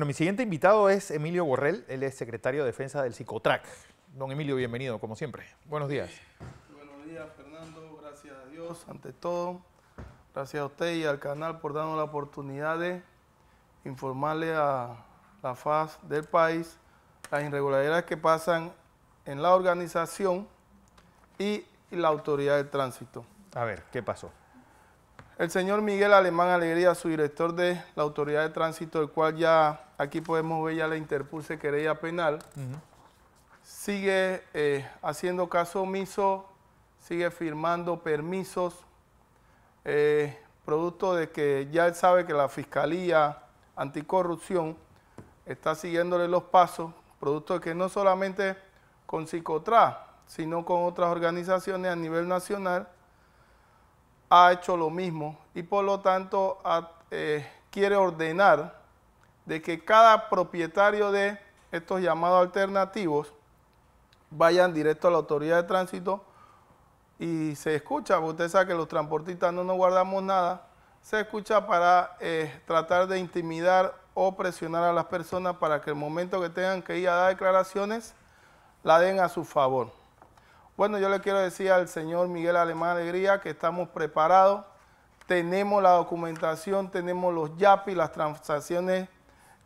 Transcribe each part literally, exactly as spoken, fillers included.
Bueno, mi siguiente invitado es Emilio Borrell, él es secretario de Defensa del SICOTRAC. Don Emilio, bienvenido, como siempre. Buenos días. Buenos días, Fernando. Gracias a Dios, ante todo. Gracias a usted y al canal por darnos la oportunidad de informarle a la faz del país las irregularidades que pasan en la organización y la Autoridad de Tránsito. A ver, ¿qué pasó? El señor Miguel Alemán Alegría, su director de la Autoridad de Tránsito, el cual ya aquí podemos ver ya le interpuse querella penal, uh-huh. sigue eh, haciendo caso omiso, sigue firmando permisos, eh, producto de que ya él sabe que la Fiscalía Anticorrupción está siguiéndole los pasos, producto de que no solamente con SICOTRAC, sino con otras organizaciones a nivel nacional, ha hecho lo mismo y por lo tanto a, eh, quiere ordenar de que cada propietario de estos llamados alternativos vayan directo a la Autoridad de Tránsito y se escucha, porque usted sabe que los transportistas no nos guardamos nada, se escucha para eh, tratar de intimidar o presionar a las personas para que el momento que tengan que ir a dar declaraciones la den a su favor. Bueno, yo le quiero decir al señor Miguel Alemán Alegría que estamos preparados, tenemos la documentación, tenemos los yapi, las transacciones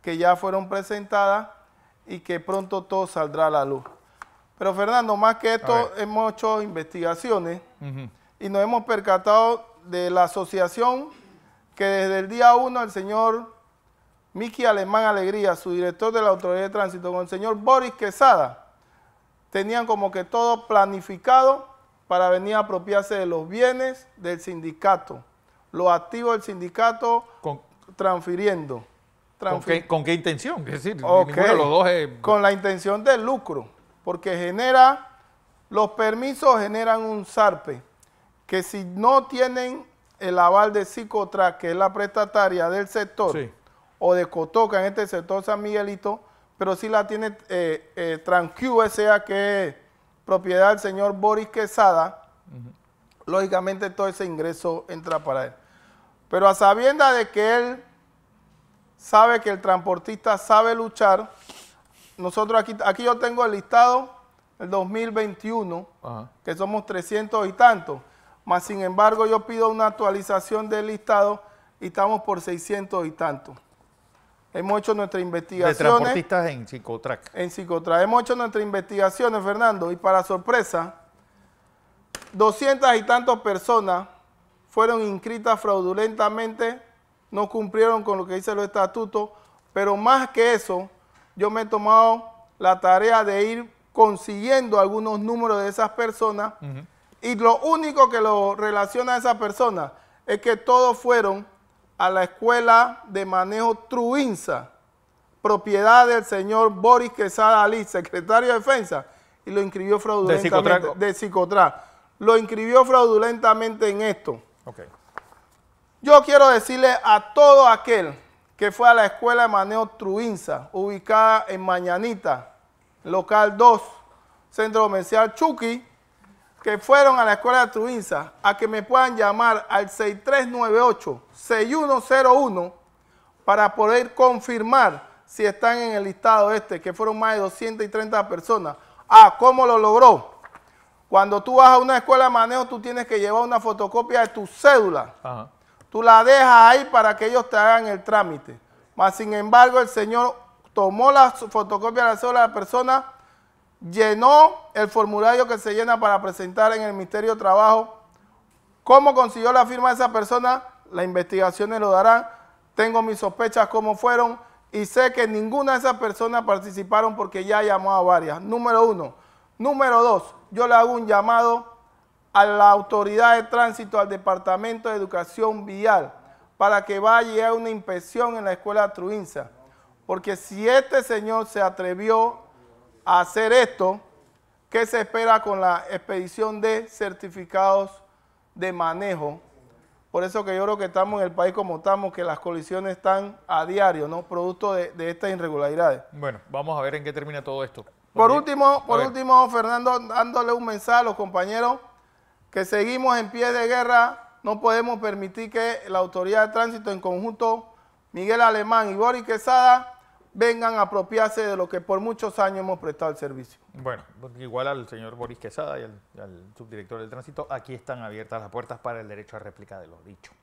que ya fueron presentadas y que pronto todo saldrá a la luz. Pero Fernando, más que esto, hemos hecho investigaciones uh-huh. y nos hemos percatado de la asociación que desde el día uno el señor Miki Alemán Alegría, su director de la Autoridad de Tránsito, con el señor Boris Quesada, tenían como que todo planificado para venir a apropiarse de los bienes del sindicato, los activos del sindicato con, transfiriendo. Transfir ¿Con, qué, ¿Con qué intención? Es decir, okay. ninguno de los dos es... Con la intención del lucro, porque genera, los permisos generan un zarpe, que si no tienen el aval de SICOTRAC, que es la prestataria del sector, sí. o de Cotoca en este sector San Miguelito, pero sí la tiene eh, eh, TransQ, esa que es propiedad del señor Boris Quesada, uh-huh. lógicamente todo ese ingreso entra para él. Pero a sabienda de que él sabe que el transportista sabe luchar, nosotros aquí, aquí yo tengo el listado del dos mil veintiuno, uh-huh. que somos trescientos y tantos, más sin embargo yo pido una actualización del listado y estamos por seiscientos y tantos. Hemos hecho nuestras investigaciones. De transportistas en SICOTRAC. En SICOTRAC. Hemos hecho nuestras investigaciones, Fernando, y para sorpresa, doscientas y tantas personas fueron inscritas fraudulentamente, no cumplieron con lo que dicen los estatutos, pero más que eso, yo me he tomado la tarea de ir consiguiendo algunos números de esas personas, uh-huh. y lo único que lo relaciona a esas personas es que todos fueron a la Escuela de Manejo Truinza, propiedad del señor Boris Quesada Ali, secretario de Defensa, y lo inscribió fraudulentamente. De SICOTRAC. Lo inscribió fraudulentamente en esto. Okay. Yo quiero decirle a todo aquel que fue a la Escuela de Manejo Truinza, ubicada en Mañanita, local dos, Centro Comercial Chucky, que fueron a la Escuela de Truinza, a que me puedan llamar al seis tres nueve ocho, seis uno cero uno para poder confirmar si están en el listado este, que fueron más de doscientas treinta personas. Ah, ¿cómo lo logró? Cuando tú vas a una escuela de manejo, tú tienes que llevar una fotocopia de tu cédula. Ajá. Tú la dejas ahí para que ellos te hagan el trámite. Mas, sin embargo, el señor tomó la fotocopia de la cédula de la persona, llenó el formulario que se llena para presentar en el Ministerio de Trabajo. ¿Cómo consiguió la firma de esa persona? Las investigaciones lo darán. Tengo mis sospechas cómo fueron y sé que ninguna de esas personas participaron porque ya llamó a varias. Número uno. Número dos, yo le hago un llamado a la Autoridad de Tránsito, al Departamento de Educación Vial, para que vaya a una inspección en la Escuela Truinza. Porque si este señor se atrevió a hacer esto, ¿qué se espera con la expedición de certificados de manejo? Por eso que yo creo que estamos en el país como estamos, que las colisiones están a diario, ¿no? Producto de, de estas irregularidades. Bueno, vamos a ver en qué termina todo esto. Por último, por último, Fernando, dándole un mensaje a los compañeros que seguimos en pie de guerra, no podemos permitir que la Autoridad de Tránsito en conjunto, Miguel Alemán y Boris Quesada, vengan a apropiarse de lo que por muchos años hemos prestado el servicio. Bueno, igual al señor Boris Quesada y al, al subdirector del tránsito, aquí están abiertas las puertas para el derecho a réplica de los dichos.